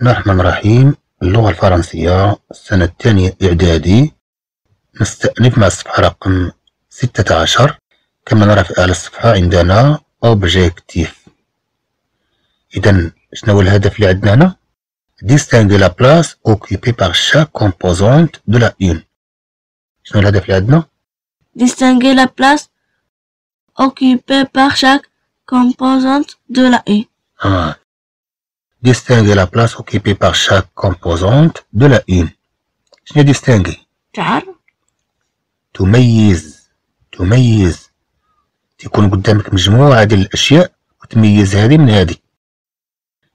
بسم الله الرحمن الرحيم. اللغة الفرنسية السنة الثانية إعدادي، نستأنف مع الصفحة رقم 16. كما نرى في أعلى الصفحة عندنا أوبجيكتيف. إذا شنو الهدف اللي عندنا هنا؟ ديستينغي لا بلاس أوكيبي باغ شاك كومبوزونت دو لا أون. شنو الهدف اللي عندنا؟ ديستينغي لا بلاس أوكيبي باغ شاك كومبوزونت دو لا أون. Distinguer la place occupée par chaque composante de la une. شنو distinguer؟ تعرف. تميز. تكون قدامك مجموعة ديال الأشياء وتميز هذه من هذه.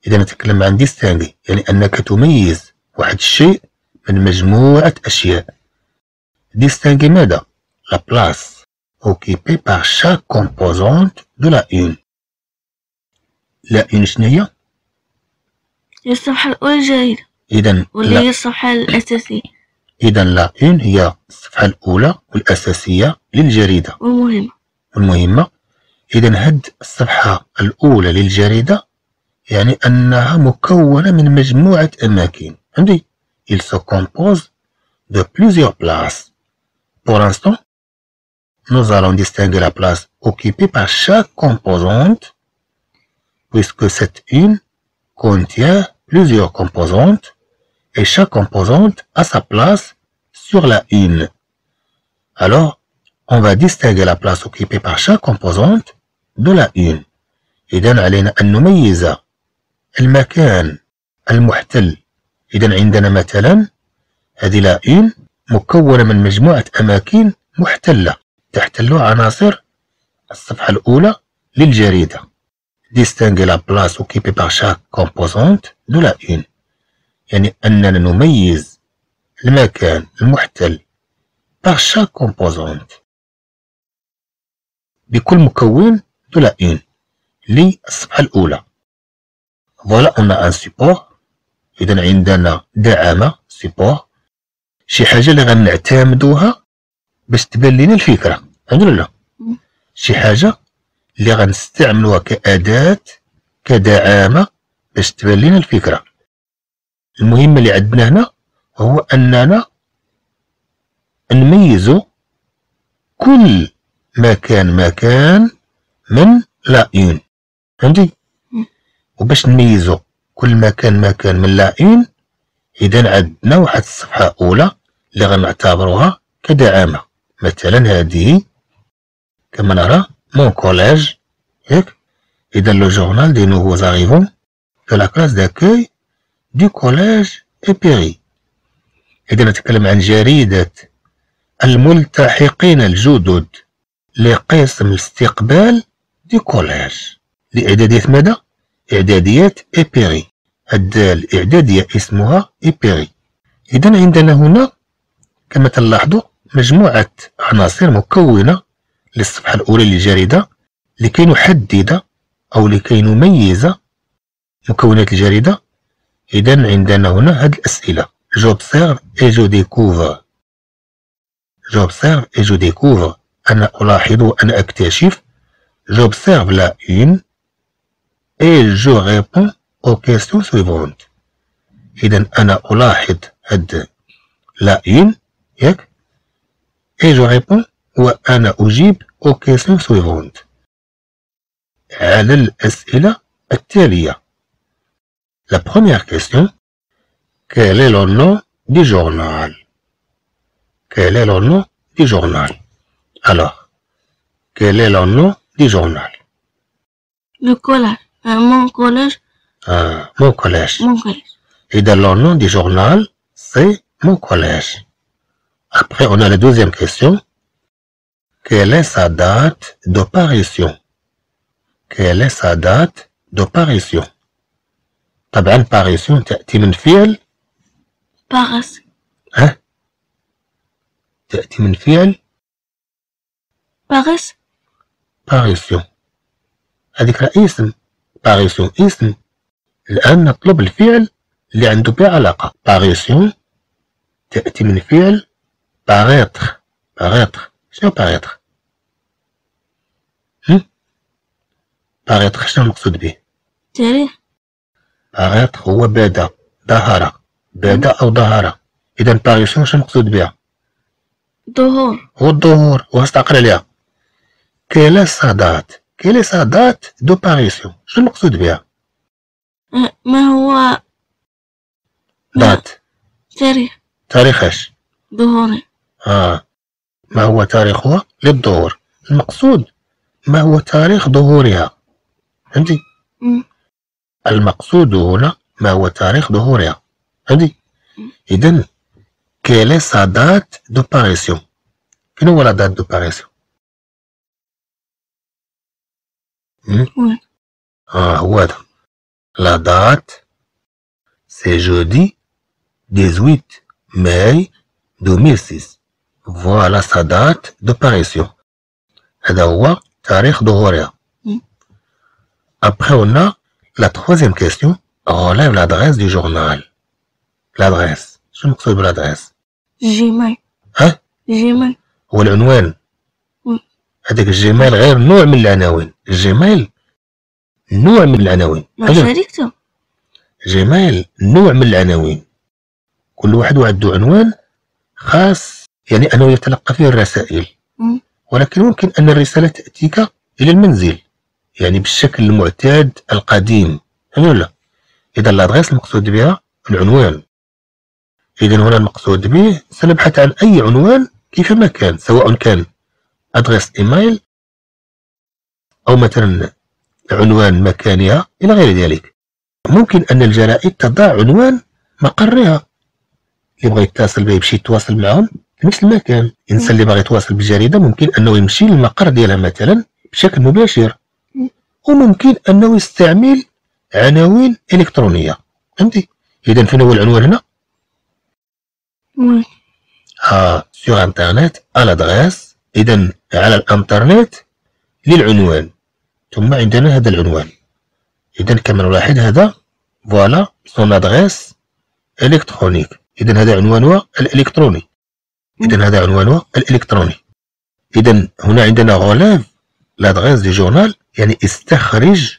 إذا نتكلم عن distinguer يعني أنك تميز واحد الشيء من مجموعة أشياء. distinguer ماذا؟ la place occupée par chaque composante de la une. لا une شنو هي؟ هي الصفحة الأولى الجديدة. إذا واللي هي الصفحة الأساسية. إذا لا إون هي الصفحة الأولى والأساسية للجريدة. والمهمة. إذا هاد الصفحة الأولى للجريدة يعني أنها مكونة من مجموعة أماكن. فهمتي؟ il se compose de plusieurs places. Pour l'instant, nous allons distinguer la place occupée par chaque composante, puisque cette une contient plusieurs composantes et chaque composante a sa place sur la une. Alors, on va distinguer la place occupée par chaque composante de la une. إذن علينا أن نميز المكان المحتل. إذن عندنا مثلا هذه لا une مكونة من مجموعة أماكن محتلة تحتل عناصر الصفحة الأولى للجريدة. distinguer la place occupée par chaque composante de la une. يعني أننا نميز المكان المحتل par chaque composante بكل مكون de la une للصفحة الأولى. voilà on a un support. إذا عندنا دعامة support شي حاجة اللي غنعتمدوها باش تبان لنا الفكرة. فهمتوا ولا لا؟ شي حاجة اللي غنستعملوها كأداة كدعامة باش تبان لنا الفكرة. المهمة اللي عندنا هنا هو أننا نميزو كل مكان من لا أون. فهمتي؟ وباش نميزو كل مكان من لا أون إذا عندنا واحد الصفحة أولى اللي غنعتبروها كدعامة. مثلا هذه كما نرى Mon collège, et dans le journal des nouveaux arrivants de la classe d'accueil du collège Épéry. Et dans نتكلم عن جريدة الملتحقين الجدد لقسم الاستقبال du collège لإعدادية ماذا؟ إعدادية Épéry. الدال إعدادية اسمها Épéry. إذن عندنا هنا كما تلاحظوا مجموعة عناصر مكونة للصفحة الأولى للجريدة لكي نحدد أو لكي نميز مكونات الجريدة. إذا عندنا هنا هاد الأسئلة J'observe et je découvre. J'observe et je découvre. أنا ألاحظ وأنا أكتشف. J'observe la une et je réponds aux questions suivantes. إذا أنا ألاحظ هاد la une ياك et je réponds وأنا أجيب aux questions suivantes على الأسئلة التالية. La première question, quel est le nom du journal? Quel est le nom du journal? Alors, quel est le nom du journal? Le collège. Mon collège. Ah, mon collège. Mon collège. Et dans le nom du journal, c'est mon collège. Après, on a la deuxième question. Quelle est sa date de parution? Quelle est sa date de parution? طبعا parution تأتي من فعل paraît. ها؟ تأتي من فعل paraît. parution هذيك راه اسم. parution اسم. الآن نطلب الفعل اللي عنده به علاقة. parution تأتي من فعل paraître. paraître شنو paraître؟ paraître شنو المقصود به؟ paraître هو بدا ظهر بعد أو ظهر. إذا طارس واش المقصود بها؟ ظهور. والظهور واش تعقل عليها؟ كلا صادات. كلا صادات دو باريسيو. شنو المقصود بها؟ ما هو دات تاريخ. تاريخ اش؟ ظهوري. ما هو تاريخها للظهور؟ المقصود ما هو تاريخ ظهورها. فهمتي؟ المقصود هنا ما هو تاريخ ظهورها. فهمتي؟ إذا كيلي سا دات دو باريسيون. شنو هو لا دات دو باريسيون؟ هو هذا لا دات سي جودي 18 ماي 2006. فوالا سا دات دو باريسيون. هذا هو تاريخ ظهورها. Après on a la troisième question. Relève l'adresse du journal. L'adresse. شنو المقصود بالادريس؟ جيميل. ها؟ جيميل. هو العنوان. هذاك الجيميل غير نوع من العناوين. الجيميل نوع من العناوين. ما شاركته. جيميل نوع من العناوين. كل واحد عنده عنوان خاص يعني أنه يتلقى فيه الرسائل. ولكن يمكن أن الرسالة تأتيك إلى المنزل. يعني بالشكل المعتاد القديم. لا. إذا الادريس المقصود بها العنوان. إذا هنا المقصود به سنبحث عن أي عنوان كيفما كان، سواء كان أدريس إيميل أو مثلا عنوان مكانها إلى غير ذلك. ممكن أن الجرائد تضع عنوان مقرها، اللي بغى يتصل به يمشي يتواصل معهم في نفس المكان. الإنسان اللي باغي يتواصل بالجريدة ممكن أنه يمشي للمقر ديالها مثلا بشكل مباشر، وممكن أنه يستعمل عناوين إلكترونية. فهمتي؟ إذا فين هو العنوان هنا؟ sur internet à l'adresse. إذا على الانترنت للعنوان. ثم عندنا هذا العنوان. إذا كما نلاحظ هذا فوالا سون ادريس الكترونيك. إذا هذا عنوانها الالكتروني. إذا هذا عنوانها الالكتروني. إذا هنا عندنا غلاف لادريس دي جورنال، يعني استخرج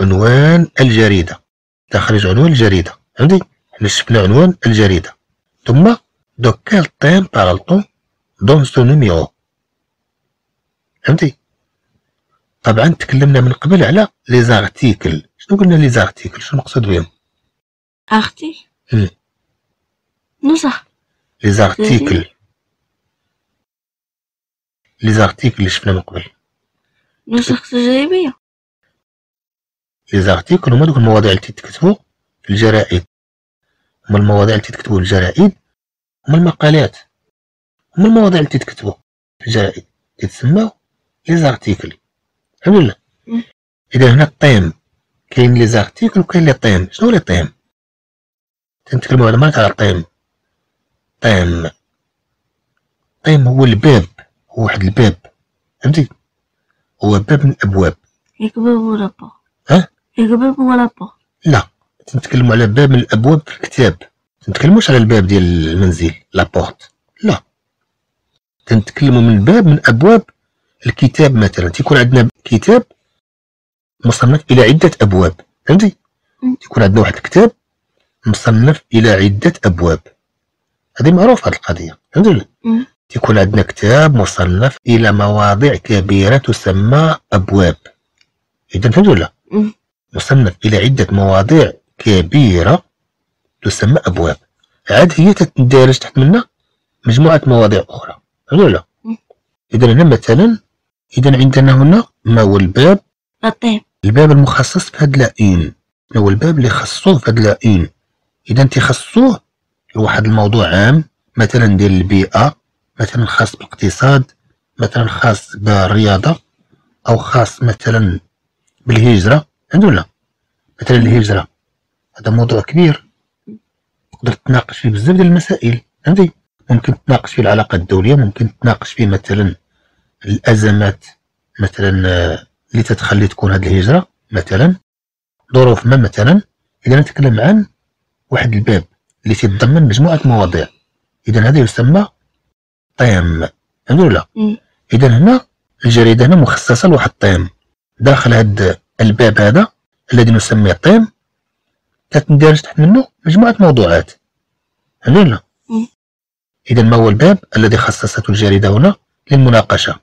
عنوان الجريدة. استخرج عنوان الجريدة. عندي حنا شفنا عنوان الجريدة. ثم de quel thème parle-t-on dans ce numéro؟ فهمتي؟ طبعا تكلمنا من قبل على لي زارتيكل. شنو قلنا لي زارتيكل؟ شنو مقصود بهم؟ أختي نصح. لي زارتيكل، لي زارتيكل اللي شفنا من قبل نسخ تجريبية. لي زارتيكل هما دوك المواضيع اللي تتكتبو في الجرائد، هما المواضيع اللي تتكتبو في الجرائد، هما المقالات، هما المواضيع اللي تتكتبو في الجرائد تتسماو لي زارتيكل. فهمنا؟ إذا هنا الطيم كاين لي زارتيكل وكاين لي طيم. شنو لي طيم؟ تنتكلمو على مالك على الطيم. طيم، طيم هو الباب، هو واحد الباب. فهمتي؟ هو باب من الأبواب. ياك باب ولا با؟ ها؟ ياك باب ولا با؟ لا، تنتكلمو على باب من الأبواب في الكتاب. تنتكلموش على الباب ديال المنزل، لابورت، لا. تنتكلمو من باب من أبواب الكتاب مثلا، تيكون عندنا كتاب مصنف إلى عدة أبواب، فهمتي؟ تيكون عندنا واحد الكتاب مصنف إلى عدة أبواب. هذه معروفة هذه القضية، فهمتي؟ تيكون عندنا كتاب مصنف إلى مواضيع كبيرة تسمى أبواب. إذا فهمت ولا؟ مصنف إلى عدة مواضيع كبيرة تسمى أبواب. عاد هي تندرج تحت منها مجموعة مواضيع أخرى. فهمت ولا؟ إذا هنا مثلا، إذا عندنا هنا ما هو الباب؟ الطيب. الباب المخصص في هاد لائين. هو الباب اللي خصوه في هاد لائين. إذا تيخصوه لواحد الموضوع عام، مثلا ديال البيئة، مثلا خاص بالاقتصاد، مثلا خاص بالرياضة، أو خاص مثلا بالهجرة. فهمت ولا؟ مثلا الهجرة هذا موضوع كبير، تقدر تناقش فيه بزاف ديال المسائل. فهمتي؟ ممكن تناقش فيه العلاقة الدولية، ممكن تناقش فيه مثلا الأزمات مثلا اللي تتخلي تكون هذه الهجرة مثلا، ظروف ما مثلا. إذا نتكلم عن واحد الباب اللي تيتضمن مجموعة مواضيع. إذا هذا يسمى طيم. فهمتوا ولا؟ إذا هنا الجريدة هنا مخصصة لواحد الطيم. داخل هذا الباب هذا الذي نسميه طيم كتندرس تحت منه مجموعة موضوعات هذولا. إذا ما هو الباب الذي خصصته الجريدة هنا للمناقشة؟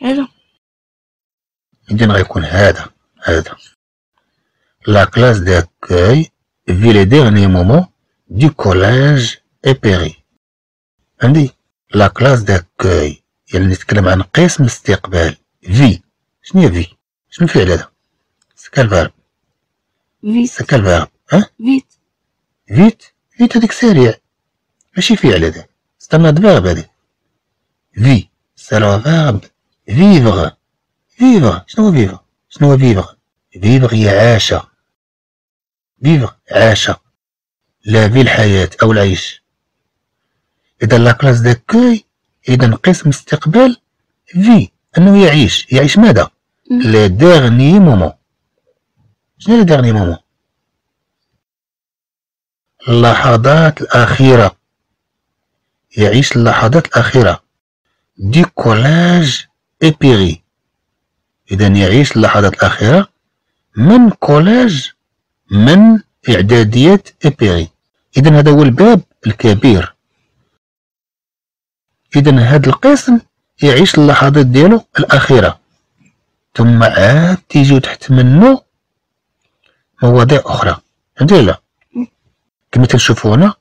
هذا. إذا غيكون هذا لا كلاس داكاي في لي ديرني مومون دو كوليج إيبيري. عندي لا كلاس داكاي يعني نتكلم عن قسم استقبال. في شنو هي في؟ شنو الفعل هذا؟ سكا الفارب فيت. سكا الفارب فيت فيت فيت هذيك سريع ماشي فعل هذا، استنى فارب هذي. في سي لو فارب فيفغ. فيفغ شنو هو فيفغ؟ شنو هو فيفغ؟ فيفغ هي عاشة. فيفغ عاشة لا في الحياة أو العيش. إذا لا كلاس داكوي إذا قسم استقبال في أنه يعيش ماذا؟ لي ديرني مومون. شنو لي ديرني مومون؟ اللحظات الأخيرة، يعيش اللحظات الأخيرة دي كولاج إبيري. إذا يعيش اللحظات الأخيرة من كولاج من إعداديات إبيري. إذا هذا هو الباب الكبير. إذا هذا القسم يعيش اللحظات ديالو الأخيرة، ثم عاد تيجيو تحت منه مواضيع أخرى. فهمتي لا؟ كما تنشوفو هنا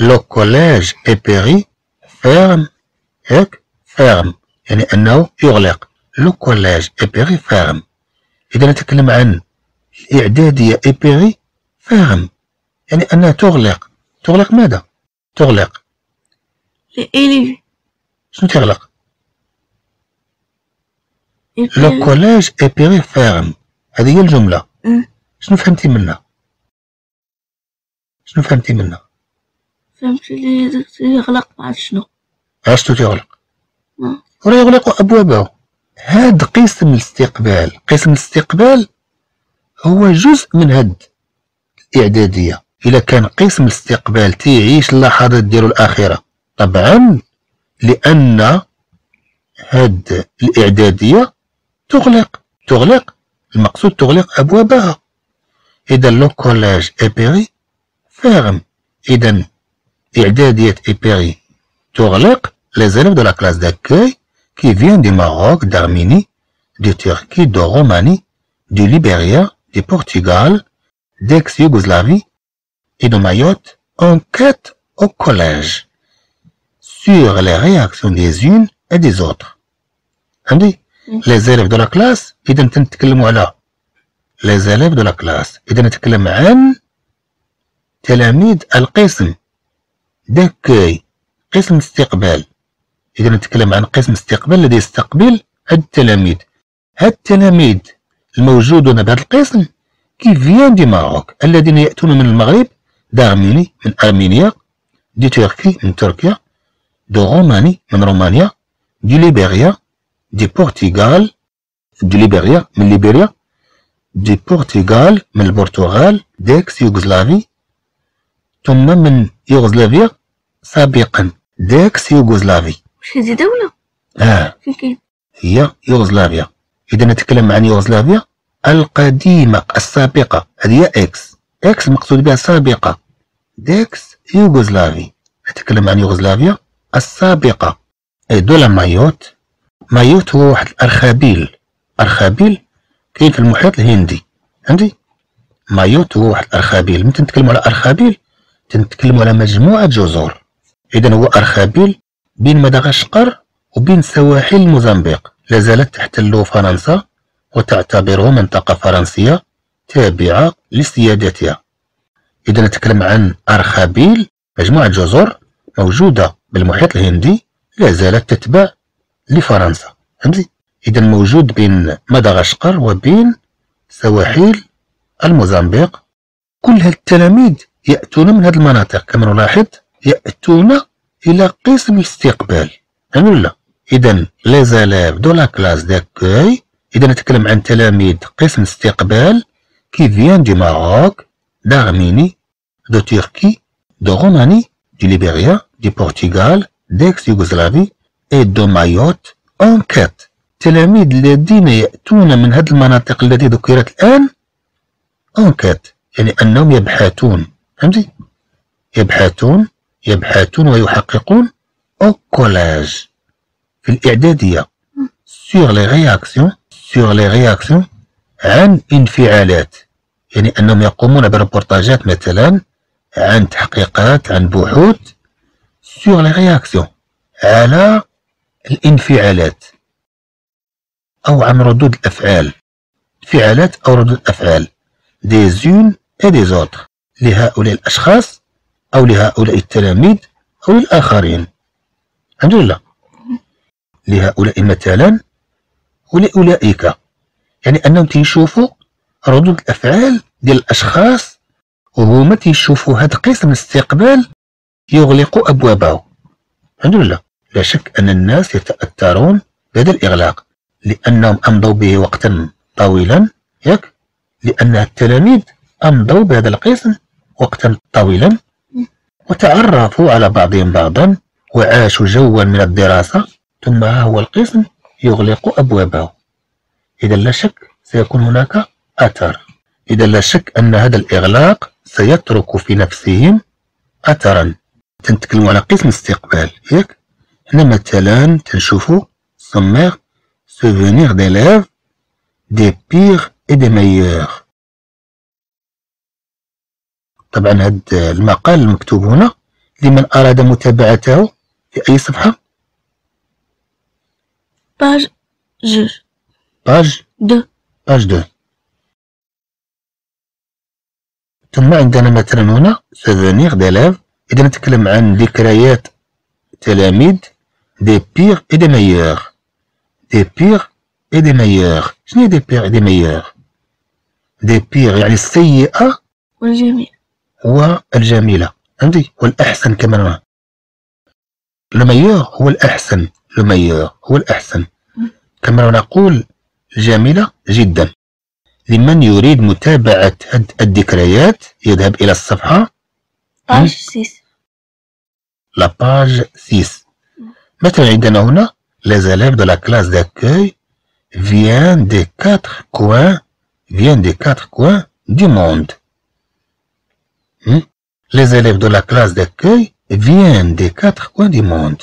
لو كوليج إيبيري فيرم. ياك فيرم يعني أنه يغلق. لو كوليج إيبيري فيرم. إذا نتكلم عن الإعدادية إيبيري فيرم يعني أنها تغلق. تغلق ماذا؟ تغلق لي شنو تغلق؟ لو كوليج إيبيري فيرم. هذه هي الجملة. شنو فهمتي منها؟ شنو فهمتي منها؟ فهمت لي داك يغلق. مع شنو؟ عرفتو تيغلق؟ ولا يغلق أبوابه. هاد قسم الاستقبال. قسم الاستقبال هو جزء من هاد الإعدادية. إلا كان قسم الاستقبال تيعيش اللحظات ديالو الأخيرة طبعا لأن هاد الإعدادية تغلق المقصود تغلق أبوابها. إذا لو كوليج إيبيري فيرم. إذا إعدادية إيبيري تغلق les élèves de la classe d'accueil qui viennent du Maroc, d'Arménie, de Turquie, de Roumanie, du Libéria, du Portugal, d'ex-Yougoslavie et de Mayotte enquêtent au collège sur les réactions des unes et des autres. Andy, les élèves de la classe, ils ne t'entendent là. Les élèves de la classe, ils ne t'entendent pas. تلاميذ القسم d'accueil قسم استقبال. إذا نتكلم عن قسم استقبال الذي يستقبل هاد التلاميذ. هاد التلاميذ الموجودون بهذا القسم كيفيان دي ماروك الذين يأتون من المغرب، دارميني من أرمينيا، دي تركي من تركيا، دو روماني من رومانيا، دي ليبيريا، دي بورتغال، دي ليبيريا من ليبيريا، دي بورتغال من البرتغال، ديكس يوغوسلافي ثم من يوغوسلافيا سابقا ديكس يوغوسلافي. واش هذه دولة؟ فين كاين؟ هي يوغوسلافيا. إذا نتكلم عن يوغوسلافيا القديمة السابقة هذه هي إكس. إكس المقصود بها سابقة. ديكس يوغوسلافي. نتكلم عن يوغوسلافيا السابقة. أي دولة مايوت. مايوت هو واحد الأرخبيل. أرخبيل كاين في المحيط الهندي. فهمتي؟ مايوت هو واحد الأرخبيل. متى نتكلمو على أرخبيل تنتكلمو على مجموعة جزر. إذا هو أرخبيل بين مدغشقر وبين سواحل موزمبيق. لازالت تحتل فرنسا وتعتبره منطقة فرنسية تابعة لسيادتها. إذا نتكلم عن أرخبيل مجموعة جزر موجودة بالمحيط الهندي لازالت تتبع لفرنسا. فهمتي؟ إذا موجود بين مدغشقر وبين سواحل الموزمبيق. كل هالتلاميذ يأتون من هذه المناطق كما نلاحظ يأتون إلى قسم الاستقبال. لا إذا لازالاف دو لا كلاس داكوي. إذا نتكلم عن تلاميذ قسم استقبال كي فيان دو ماروك، دارميني، دو تركي، دو روماني، دو ليبيريا، دو برتغال، ديكس يوغوسلافي اي دو مايوت أنكات. التلاميذ الذين يأتون من هذه المناطق التي ذكرت الآن أنكت يعني أنهم يبحثون، فهمتي؟ يبحثون ويحققون أو كولاج في الإعدادية sur les réactions عن انفعالات، يعني أنهم يقومون بربورتاجات مثلا عن تحقيقات، عن بحوث sur les réactions على الانفعالات أو عن ردود الأفعال، انفعالات أو ردود الأفعال des unes et des autres لهؤلاء الأشخاص أو لهؤلاء التلاميذ أو الآخرين. الحمد لله. لهؤلاء مثلا ولأولئك، يعني أنهم تيشوفوا ردود الأفعال ديال الأشخاص وهما تيشوفوا هاد قسم الاستقبال يغلقوا أبوابه. الحمد لله. لا شك أن الناس يتأثرون بهذا الإغلاق لأنهم أمضوا به وقتا طويلا، ياك؟ لأن التلاميذ أمضوا بهذا القسم وقتا طويلا وتعرفوا على بعضهم بعضا وعاشوا جوا من الدراسة، ثم ها هو القسم يغلق أبوابه. إذا لا شك سيكون هناك أثر. إذا لا شك أن هذا الإغلاق سيترك في نفسهم أثرا. تنتكلم على قسم الاستقبال، ياك؟ هنا مثلا تنشوفوا سمير سوفونيغ ديليف دي بيغ اي دي ميور. طبعا هذا المقال المكتوب هنا لمن أراد متابعته في أي صفحة؟ باج جو. باج دو. ثم عندنا مثلا هنا سوفونيغ ديليف، إذا نتكلم عن ذكريات تلاميذ دي بيغ اي دي ميور. دي بيغ اي دي ميور، شنو هي دي بيغ اي دي ميور؟ دي بيغ يعني السيئة والجميلة، فهمتي؟ والأحسن كمان. الميور هو الأحسن، الميور هو الأحسن. كما نقول جميلة جدا. لمن يريد متابعة الذكريات يذهب إلى الصفحة باج 6، لاباج 6. مثلا عندنا هنا les élèves de la classe d'accueil viennent des quatre coins du monde. Les élèves de la classe d'accueil viennent des quatre coins du monde.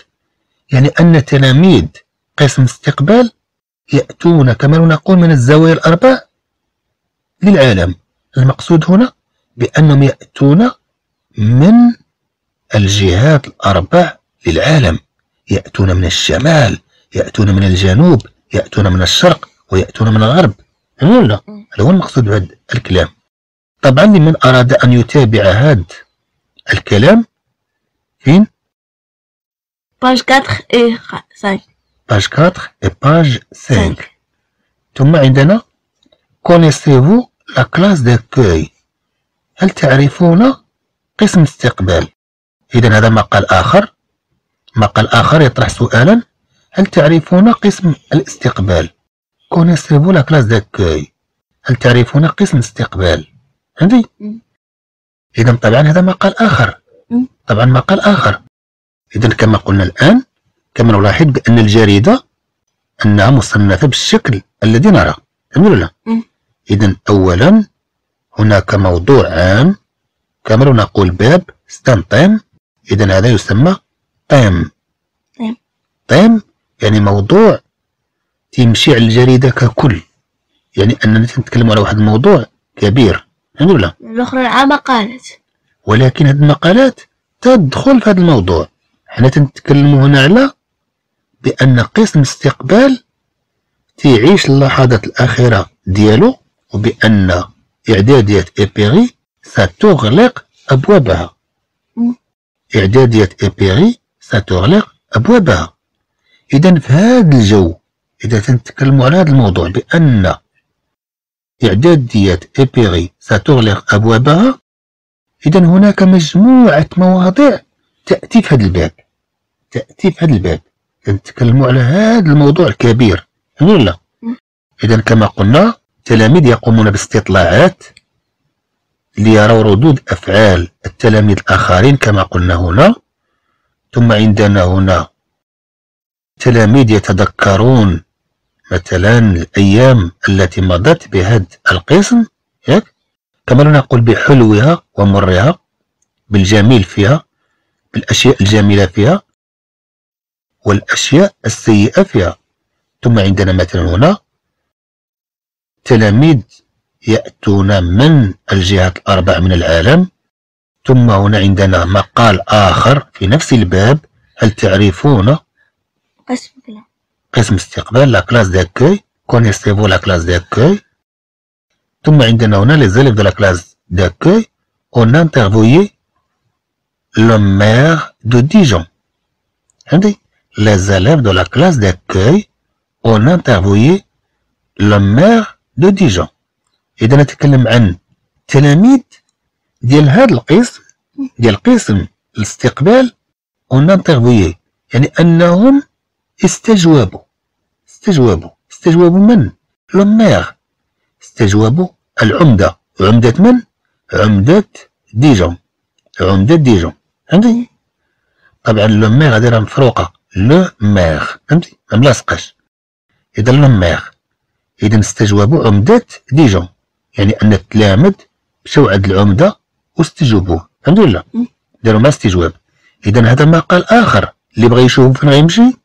يعني أن تلاميذ قسم استقبال يأتون كما نقول من الزوايا الأربع للعالم. المقصود هنا بأنهم يأتون من الجهات الأربع للعالم، يأتون من الشمال، يأتون من الجنوب، يأتون من الشرق، ويأتون من الغرب. هذا هو المقصود بهذا الكلام. طبعا لمن أراد أن يتابع هذا الكلام فين؟ باج 4 اي 5. باج 4 اي باج 5. ثم عندنا كونيسيفو لا كلاس داكوي، هل تعرفون قسم استقبال؟ إذا هذا مقال آخر. يطرح سؤالا هل تعرفون قسم الاستقبال؟ كونيسيفو لا كلاس داكوي، هل تعرفون قسم الاستقبال؟ فهمتي؟ إذا طبعا هذا مقال آخر. إذا كما قلنا الآن، كما نلاحظ بأن الجريدة أنها مصنفة بالشكل الذي نرى، فهمتوا ولا لا؟ إذا أولا هناك موضوع عام، كما نقول باب ستانتيم، إذا هذا يسمى تيم. تيم يعني موضوع تمشي على الجريدة ككل، يعني أننا نتكلم على واحد الموضوع كبير، فهمتوا ولا لا؟ الأخرى العامة قالت، ولكن هذه المقالات تدخل في هذا الموضوع. حنا تنتكلمو هنا على بأن قسم الاستقبال تيعيش اللحظات الأخيرة ديالو، وبأن إعدادية إيبيري ستغلق أبوابها. إعدادية إيبيري ستغلق أبوابها. إذا في هذا الجو، إذا تنتكلمو على هذا الموضوع بأن إعدادية إيبيري ستغلق أبوابها، إذا هناك مجموعة مواضيع تأتي في هذا الباب، نتكلموا على هذا الموضوع الكبير، فهمتوا ولا؟ إذا كما قلنا التلاميذ يقومون باستطلاعات ليروا ردود أفعال التلاميذ الآخرين كما قلنا هنا. ثم عندنا هنا التلاميذ يتذكرون مثلا الأيام التي مضت بهذا القسم، ياك؟ كما نقول بحلوها ومرها، بالجميل فيها، بالأشياء الجميلة فيها والأشياء السيئة فيها. ثم عندنا مثلا هنا تلاميذ يأتون من الجهات الأربع من العالم. ثم هنا عندنا مقال آخر في نفس الباب، هل تعرفون قسم استقبال لا كلاس داكوي؟ كونيسيفو لا كلاس داكوي؟ ثم عندنا هنا لي زاليف دو لا كلاس داكوي اون انترفوي لو مير دو ديجون. عندي لي زاليف دو لا كلاس داكوي اون انترفوي لو مير دو ديجون. اذا نتكلم عن تلاميذ ديال هذا القسم، ديال قسم الاستقبال اون انترفوي، يعني انهم استجوابوا من؟ لو مير. استجوابوا العمدة، عمدة من؟ عمدة ديجون، عمدة ديجون. فهمتي؟ طبعا لو مير هادي راه مفروقة، لو مير فهمتي؟ مملاصقاش. إذا لو مير، إذا استجوابوا عمدة ديجون، يعني أن التلامذ مشاو عند العمدة واستجوبوه، فهمتي ولا؟ داروا مع استجواب. إذا هذا مقال آخر، اللي بغى يشوف فين غيمشي؟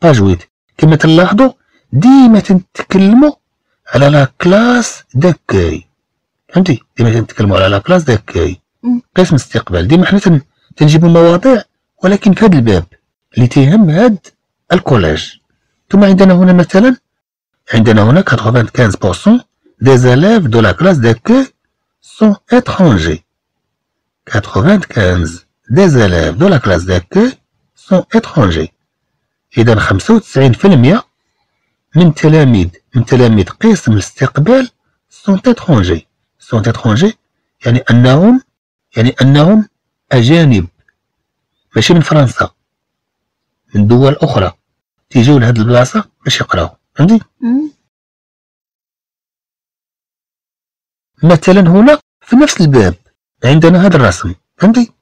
باج ويت. كما تلاحظوا ديما تنتكلموا على لا كلاس داكاي، فهمتي؟ ديما تنتكلموا على لا كلاس داكاي، قسم الاستقبال. ديما حنا تنجيبوا المواضيع ولكن في هذا الباب اللي تيهم هذا الكوليج. ثم عندنا هنا مثلا، عندنا هنا 95% دي زاليف دو لا كلاس داكاي سون اترونجي. 95 دي زاليف دو لا كلاس داكاي سون اترونجي. إذا 95% من تلاميذ قسم الاستقبال سونت اترونجي، يعني أنهم أجانب، ماشي من فرنسا، من دول أخرى، تيجيو لهاد البلاصة باش يقراو، فهمتي؟ مثلا هنا في نفس الباب عندنا هاد الرسم، فهمتي؟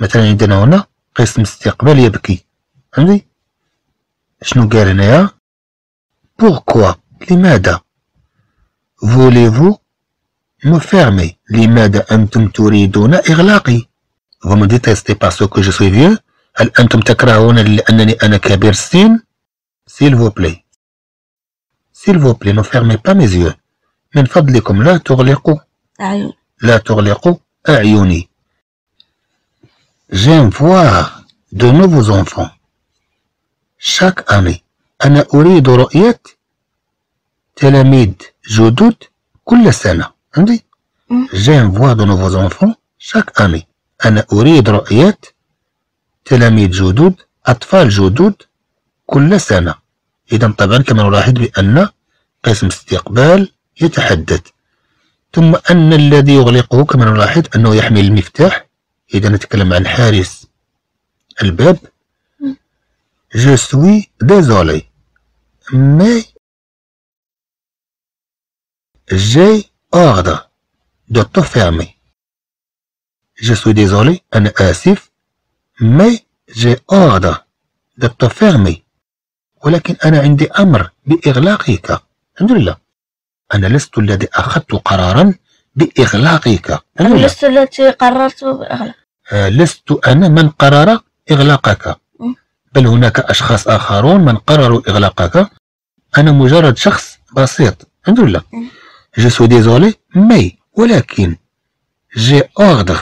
مثلا عندنا هنا قسم الاستقبال يبكي، فهمتي؟ شنو قال هنايا؟ بوركوا، لماذا؟ فوليفو مفيرمي، لماذا أنتم تريدون إغلاقي؟ فو مو ديتيستي باسكو جو سوي فيو، هل أنتم تكرهون لأنني أنا كبير السن؟ سيلفو بلي مفيرمي با ميزيو، من فضلكم لا تغلقوا أعيني. J'aime voir de nouveaux enfants chaque année. أنا أريد رؤية تلاميذ جدد كل سنة، فهمتي؟ جيم فوا دو نوفوز أنفون شاك أني، أنا أريد رؤية تلاميذ جدد، أطفال جدد كل سنة. إذا طبعا كما نلاحظ بأن قسم استقبال يتحدث. ثم أن الذي يغلقه كما نلاحظ أنه يحمل المفتاح، إذا نتكلم عن حارس الباب. Je suis désolé, mais j'ai ordre de te fermer. Je suis désolé, أنا آسف، mais j'ai ordre de te fermer. ولكن أنا عندي أمر بإغلاقك، الحمد لله. أنا لست الذي أخذت قرارا بإغلاقك. أنا لست التي قررت بإغلاقك. لست أنا من قرر إغلاقك. بل هناك أشخاص آخرون من قرروا إغلاقك، أنا مجرد شخص بسيط، الحمد لله. Je suis désolé mais ولكن j'ai ordre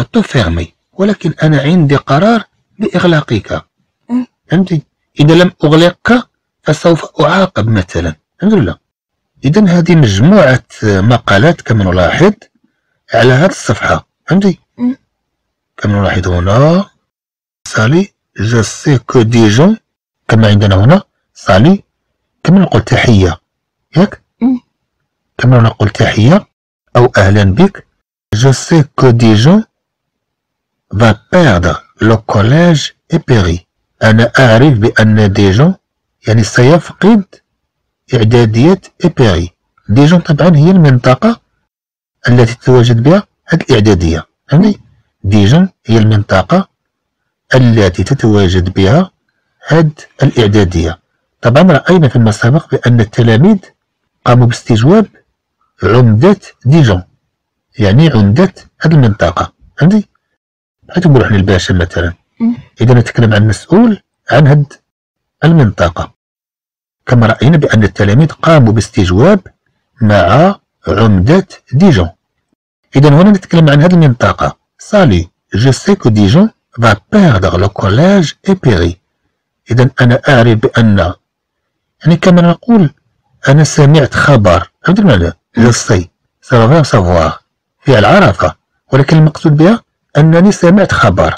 de te fermer، ولكن أنا عندي قرار بإغلاقك، فهمتي؟ إذا لم أغلقك فسوف أعاقب مثلا، الحمد لله. إذا هذه مجموعة مقالات كما نلاحظ على هذه الصفحة، فهمتي؟ كما نلاحظ هنا سالي Je sais que Dijon، كما عندنا هنا صالي، كما نقول تحية، ياك؟ كما نقول تحية أو أهلا بك. Je sais que Dijon va perdre le collège et péri. أنا أعرف بأن ديجون يعني سيفقد إعدادية et péri. ديجون طبعا هي المنطقة التي تتواجد بها هذه الإعدادية، فهمتي؟ ديجون هي المنطقة التي تتواجد بها هذه الإعدادية. طبعا رأينا في السابق بأن التلاميذ قاموا باستجواب عدة ديجون، يعني عدة هذه المنطقة، فهمتي؟ بحال تقول احنا الباشا مثلا، إذا نتكلم عن مسؤول عن هذه المنطقة، كما رأينا بأن التلاميذ قاموا باستجواب مع عمدة ديجون. إذا هنا نتكلم عن هذه المنطقة. صالي، جو سي كو ديجون va perdre le collège Épéry. إذا أنا أعرف بأن، يعني كما نقول أنا سمعت خبر، فهمت المعنى؟ جو سي، سا فا سافوار، فيها العرفة، ولكن المقصود بها أنني سمعت خبر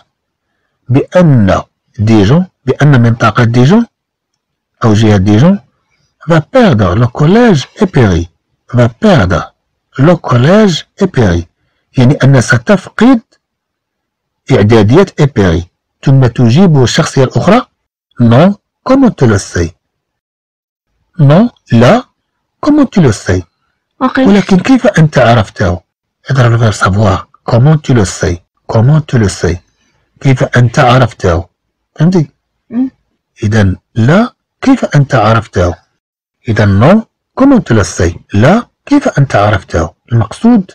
بأن ديجون، بأن منطقة ديجون أو جهة ديجون va perdre le collège Épéry. va perdre le collège Épéry. يعني أن ستفقد إعداديات إبيري. ثم تجيب الشخصية الأخرى non comment tu le sais non لا comment tu le sais ولكن كيف أنت عرفته؟ اضرب الفير savoir comment tu le sais comment tu le sais كيف أنت عرفته؟ فهمتي؟ إذا لا كيف أنت عرفته؟ إذا non comment tu le sais لا كيف أنت عرفته؟ المقصود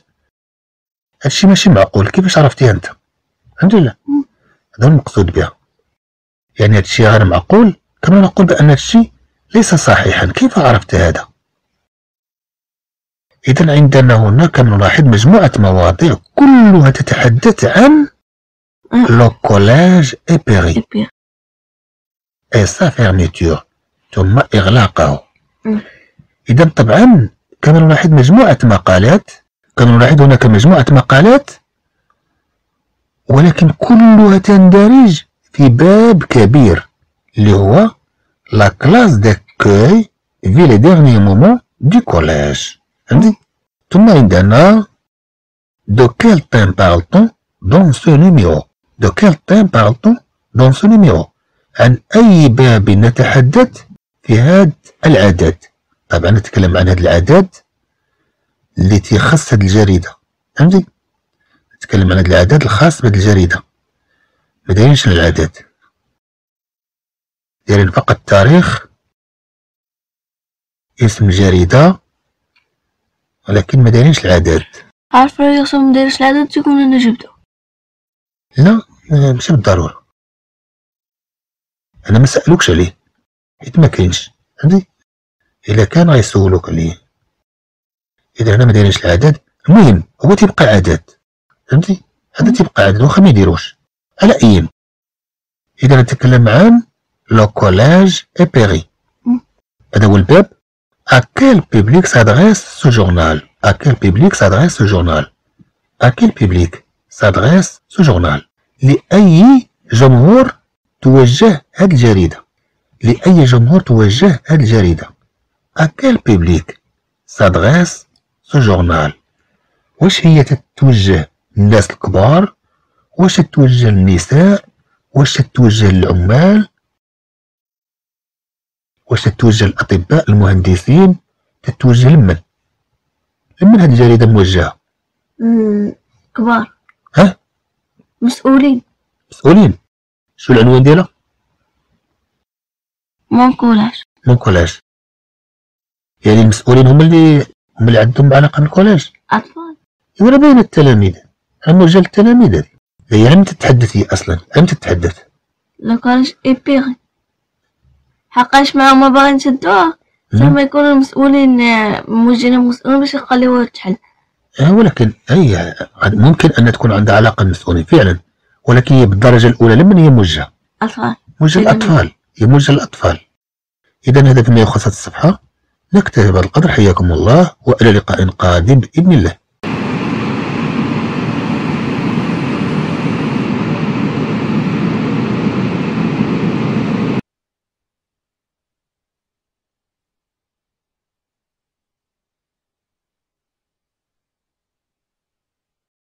هادشي ماشي معقول، كيفاش عرفتي أنت؟ الحمد لله، هذا المقصود بها. يعني هادشي غير معقول، كما نقول بأن هادشي ليس صحيحا، كيف عرفت هذا؟ إذا عندنا هنا كما نلاحظ مجموعة مواضيع كلها تتحدث عن لو كولاج إبيري إي سا فيرميتور، ثم إغلاقه. إذا طبعا كما نلاحظ مجموعة مقالات، كما نلاحظ هناك مجموعة مقالات ولكن كلها تندرج في باب كبير اللي هو لا كلاس داكوي في لي ديرني مومون دو كوليج. فهمتي؟ ثم عندنا دو كيل تان بارلتون دون سو نيميرو. دو كيل تان بارلتون دون سو نيميرو، عن أي باب نتحدث في هاد العدد. طبعا نتكلم عن هاد العدد اللي تيخص هاد الجريدة، فهمتي؟ نتكلم عن هاد العدد الخاص بهاد الجريدة، مدايرينش العدد، دايرين فقط التاريخ، اسم الجريدة، ولكن مدايرينش العدد. عارف راه خصنا مدايرش العدد تيكون أنا جبدو. لا ماشي بالضرورة، أنا مسألوكش عليه، حيت مكاينش، فهمتي؟ إلا كان غيسولوك عليه. إذا هنا مدايرينش العدد، المهم هو تيبقى عدد. فهمتي؟ هذا تيبقى عدد واخا ما يديروش على أيام. إذا نتكلم عن لو كولاج إبيري، هذا هو الباب. أ كيل بيبليك سادغيس سو جورنال؟ أ كيل بيبليك سادغيس سو جورنال؟ أ كيل بيبليك سادغيس سو جورنال؟ لأي جمهور توجه هاد الجريدة؟ لأي جمهور توجه هاد الجريدة؟ أ كيل بيبليك سادغيس سو جورنال؟ واش هي تتوجه الناس الكبار؟ واش تتوجه للنساء؟ واش تتوجه للعمال؟ واش تتوجه للأطباء المهندسين؟ تتوجه لمن؟ لمن هاد الجريدة موجهة؟ كبار. ها؟ مسؤولين. مسؤولين؟ شو العنوان ديالها؟ مون كولاج. مون كولاج. يعني المسؤولين هما اللي عندهم علاقة بالكولاج؟ أطفال. إوا راه باينة التلاميذ. موجهة للتلاميذ هذه، هي عن تتحدث، هي أصلا عن تتحدث لو كوليج إبيري، حقاش ما هما باغيين يشدوها زعما يكونوا المسؤولين موجهين المسؤولين باش يخليوها تحل. ولكن هي ممكن أن تكون عندها علاقة بالمسؤولين فعلا، ولكن هي بالدرجة الأولى لمن هي موجهة؟ أطفال. موجهة للأطفال، هي موجهة للأطفال. إذا هذا فيما يخص الصفحة، نكتفي بهذا القدر، حياكم الله وإلى لقاء قادم بإذن الله.